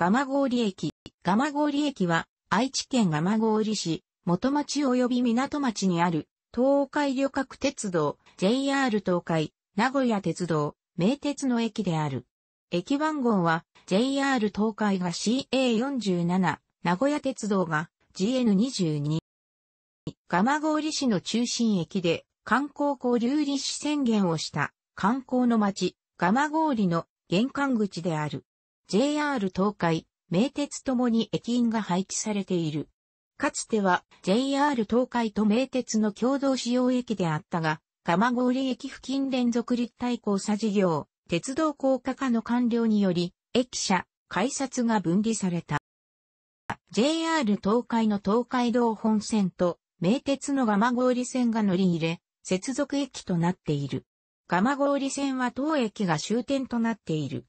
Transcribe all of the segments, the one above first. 蒲郡駅は愛知県蒲郡市、元町及び港町にある東海旅客鉄道 JR 東海、名古屋鉄道、名鉄の駅である。駅番号は JR 東海が CA47、名古屋鉄道が GN22。蒲郡市の中心駅で観光交流立地宣言をした観光の街、蒲郡の玄関口である。JR 東海、名鉄ともに駅員が配置されている。かつては JR 東海と名鉄の共同使用駅であったが、蒲郡駅付近連続立体交差事業、鉄道高架化の完了により、駅舎、改札が分離された。JR 東海の東海道本線と名鉄の蒲郡線が乗り入れ、接続駅となっている。蒲郡線は当駅が終点となっている。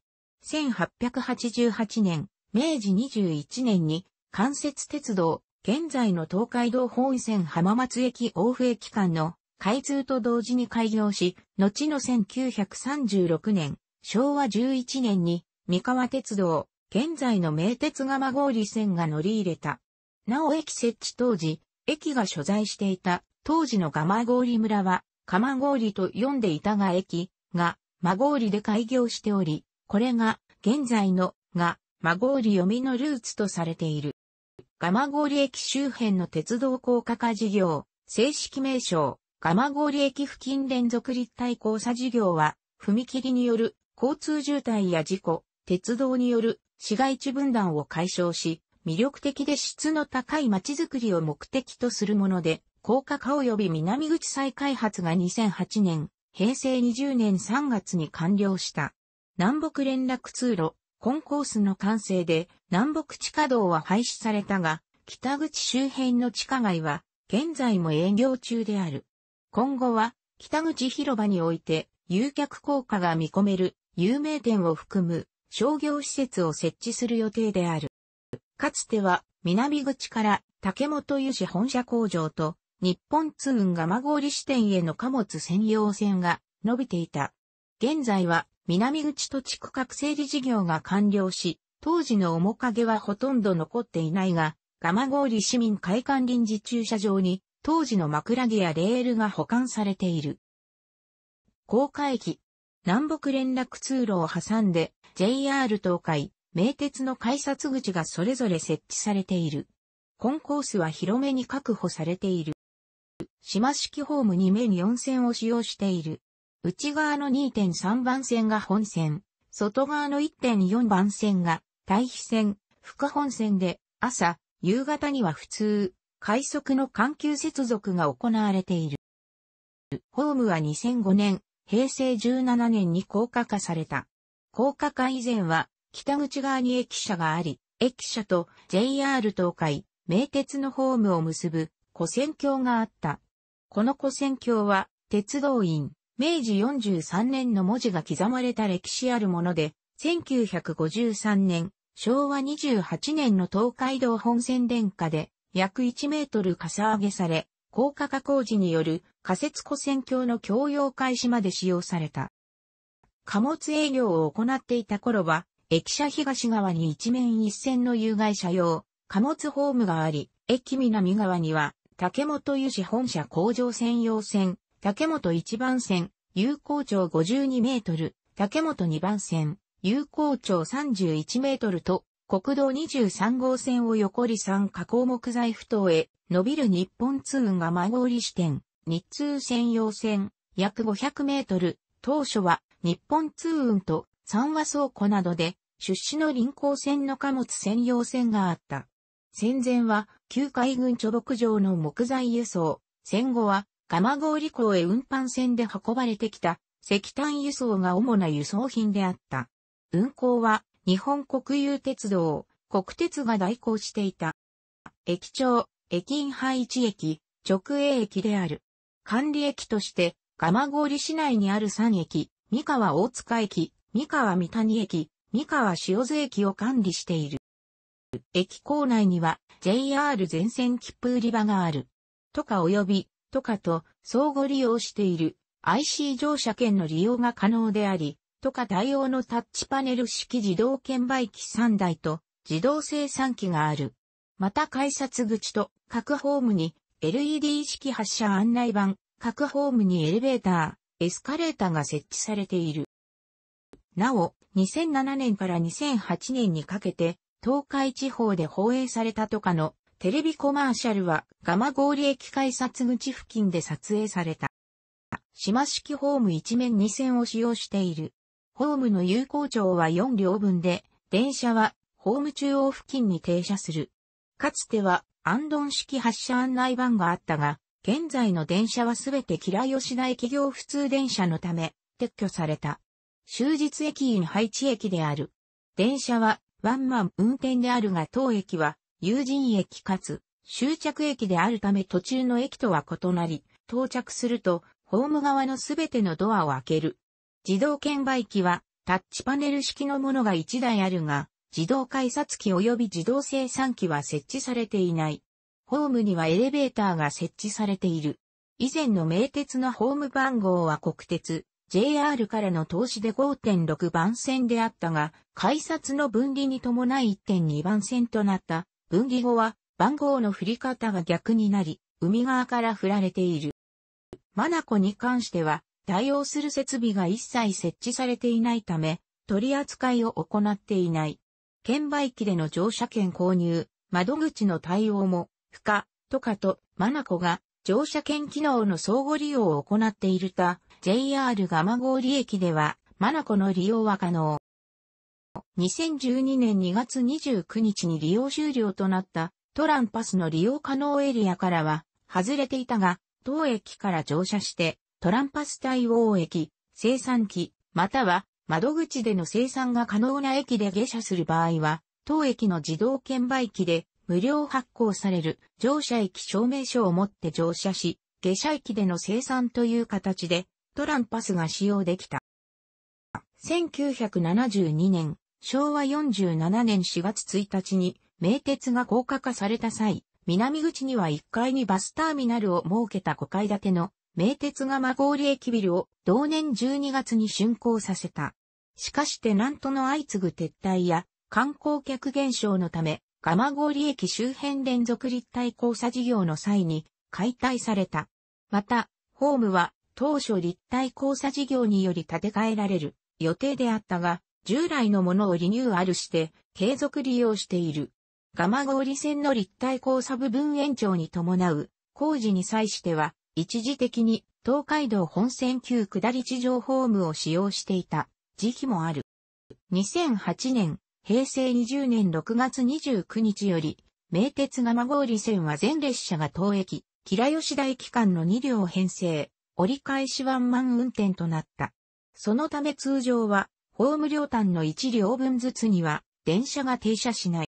1888年、明治21年に関節鉄道、現在の東海道本線浜松駅大府駅間の開通と同時に開業し、後の1936年、昭和11年に三河鉄道、現在の名鉄蒲郡線が乗り入れた。なお駅設置当時、駅が所在していた当時の蒲郡村は、蒲郡と呼んでいたが駅が、まごうりで開業しており、これが現在のが、まごうり読みのルーツとされている。蒲郡駅周辺の鉄道高架化事業、正式名称、蒲郡駅付近連続立体交差事業は、踏切による交通渋滞や事故、鉄道による市街地分断を解消し、魅力的で質の高い街づくりを目的とするもので、高架化及び南口再開発が2008年、平成20年3月に完了した。南北連絡通路、コンコースの完成で南北地下道は廃止されたが、北口周辺の地下街は現在も営業中である。今後は北口広場において誘客効果が見込める有名店を含む商業施設を設置する予定である。かつては南口から竹本油脂本社工場と日本通運蒲郡支店への貨物専用線が伸びていた。現在は南口と地区画整理事業が完了し、当時の面影はほとんど残っていないが、蒲郡市民会館臨時駐車場に、当時の枕木やレールが保管されている。高架駅、南北連絡通路を挟んで、JR 東海、名鉄の改札口がそれぞれ設置されている。コンコースは広めに確保されている。島式ホーム2面4線を使用している。内側の 2.3 番線が本線、外側の 1.4 番線が対比線、副本線で朝、夕方には普通、快速の緩急接続が行われている。ホームは2005年、平成17年に高架化された。高架化以前は北口側に駅舎があり、駅舎と JR 東海、名鉄のホームを結ぶ跨線橋があった。この跨線橋は鉄道員。明治43年の文字が刻まれた歴史あるもので、1953年、昭和28年の東海道本線電化で約1メートルかさ上げされ、高架化工事による仮設跨線橋の供用開始まで使用された。貨物営業を行っていた頃は、駅舎東側に一面一線の有害者用、貨物ホームがあり、駅南側には竹本油脂本社工場専用線、竹本1番線、有効長52メートル、竹本2番線、有効長31メートルと、国道23号線を横利3加工木材埠頭へ、伸びる日本通運蒲郡支店、日通専用線、約500メートル、当初は日本通運と三和倉庫などで、出資の臨港線の貨物専用線があった。戦前は、旧海軍貯木場の木材輸送、戦後は、蒲郡港へ運搬船で運ばれてきた石炭輸送が主な輸送品であった。運行は日本国有鉄道、国鉄が代行していた。駅長、駅員配置駅、直営駅である。管理駅として蒲郡市内にある3駅、三河大塚駅、三河三谷駅、三河塩津駅を管理している。駅構内には JR 全線切符売り場がある。とか及びとかと相互利用している IC 乗車券の利用が可能であり、とか対応のタッチパネル式自動券売機3台と自動生産機がある。また改札口と各ホームに LED 式発車案内板、各ホームにエレベーター、エスカレーターが設置されている。なお、2007年から2008年にかけて、東海地方で放映されたとかのテレビコマーシャルは、蒲郡駅改札口付近で撮影された。島式ホーム一面2線を使用している。ホームの有効長は4両分で、電車はホーム中央付近に停車する。かつては、アンドン式発車案内板があったが、現在の電車はすべて吉田駅業普通電車のため、撤去された。終日駅員配置駅である。電車はワンマン運転であるが当駅は有人駅かつ終着駅であるため途中の駅とは異なり、到着するとホーム側のすべてのドアを開ける。自動券売機はタッチパネル式のものが1台あるが、自動改札機及び自動生産機は設置されていない。ホームにはエレベーターが設置されている。以前の名鉄のホーム番号は国鉄、JR からの投資で 5.6 番線であったが、改札の分離に伴い 1.2 番線となった。分離後は番号の振り方が逆になり、海側から振られている。マナコに関しては、対応する設備が一切設置されていないため、取り扱いを行っていない。券売機での乗車券購入、窓口の対応も、不可、とかと、マナコが乗車券機能の相互利用を行っている他、JR 蒲郡駅では、マナコの利用は可能。2012年2月29日に利用終了となった、トランパスの利用可能エリアからは、外れていたが、当駅から乗車して、トランパス対応駅、生産機、または、窓口での生産が可能な駅で下車する場合は、当駅の自動券売機で、無料発行される乗車駅証明書を持って乗車し、下車駅での生産という形でトランパスが使用できた。1972年、昭和47年4月1日に名鉄が高架化された際、南口には1階にバスターミナルを設けた5階建ての名鉄が蒲郡駅ビルを同年12月に竣工させた。しかしテナントの相次ぐ撤退や観光客減少のため、蒲郡駅周辺連続立体交差事業の際に解体された。また、ホームは当初立体交差事業により建て替えられる予定であったが、従来のものをリニューアルして継続利用している。蒲郡線の立体交差部分延長に伴う工事に際しては、一時的に東海道本線旧下り地上ホームを使用していた時期もある。2008年、平成20年6月29日より、名鉄蒲郡線は全列車が当駅、吉田駅間の2両編成、折り返しワンマン運転となった。そのため通常は、ホーム両端の1両分ずつには、電車が停車しない。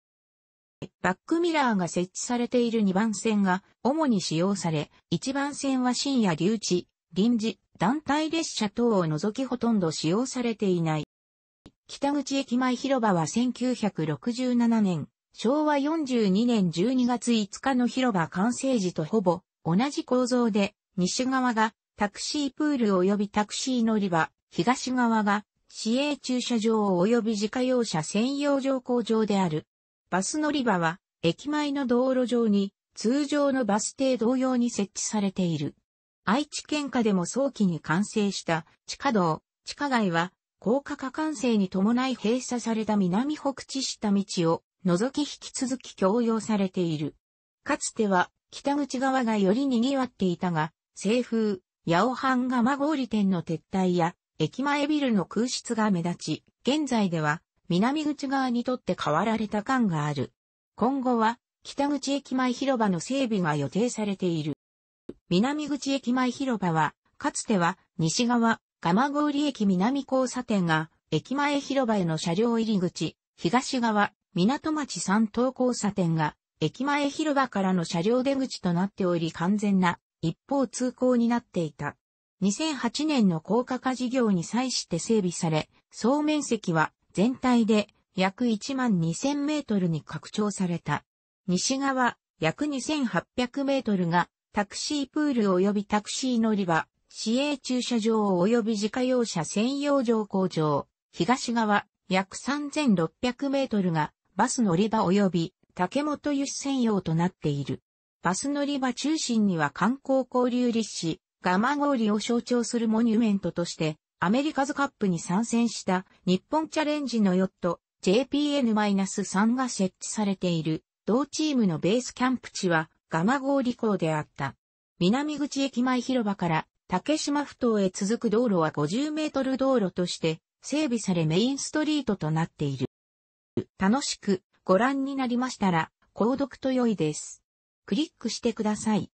バックミラーが設置されている2番線が主に使用され、1番線は深夜留置、臨時、団体列車等を除きほとんど使用されていない。北口駅前広場は1967年、昭和42年12月5日の広場完成時とほぼ同じ構造で、西側がタクシープール及びタクシー乗り場、東側が市営駐車場及び自家用車専用乗降場である。バス乗り場は駅前の道路上に通常のバス停同様に設置されている。愛知県下でも早期に完成した地下道、地下街は、高架化完成に伴い閉鎖された南北地下道を除き引き続き供用されている。かつては北口側がより賑わっていたが、西風、八尾藩蒲郡店の撤退や駅前ビルの空室が目立ち、現在では南口側にとって変わられた感がある。今後は北口駅前広場の整備が予定されている。南口駅前広場は、かつては西側、蒲郡駅南交差点が駅前広場への車両入り口、東側、港町三島交差点が駅前広場からの車両出口となっており完全な一方通行になっていた。2008年の高架化事業に際して整備され、総面積は全体で約12000メートルに拡張された。西側、約2800メートルがタクシープール及びタクシー乗り場。市営駐車場及び自家用車専用乗降場、東側約3600メートルがバス乗り場及び竹本湯専用となっている。バス乗り場中心には観光交流立志、蒲郡を象徴するモニュメントとして、アメリカズカップに参戦した日本チャレンジのヨット JPN-3 が設置されている。同チームのベースキャンプ地は蒲郡港であった。南口駅前広場から竹島埠頭へ続く道路は50メートル道路として整備されメインストリートとなっている。楽しくご覧になりましたら購読と良いです。クリックしてください。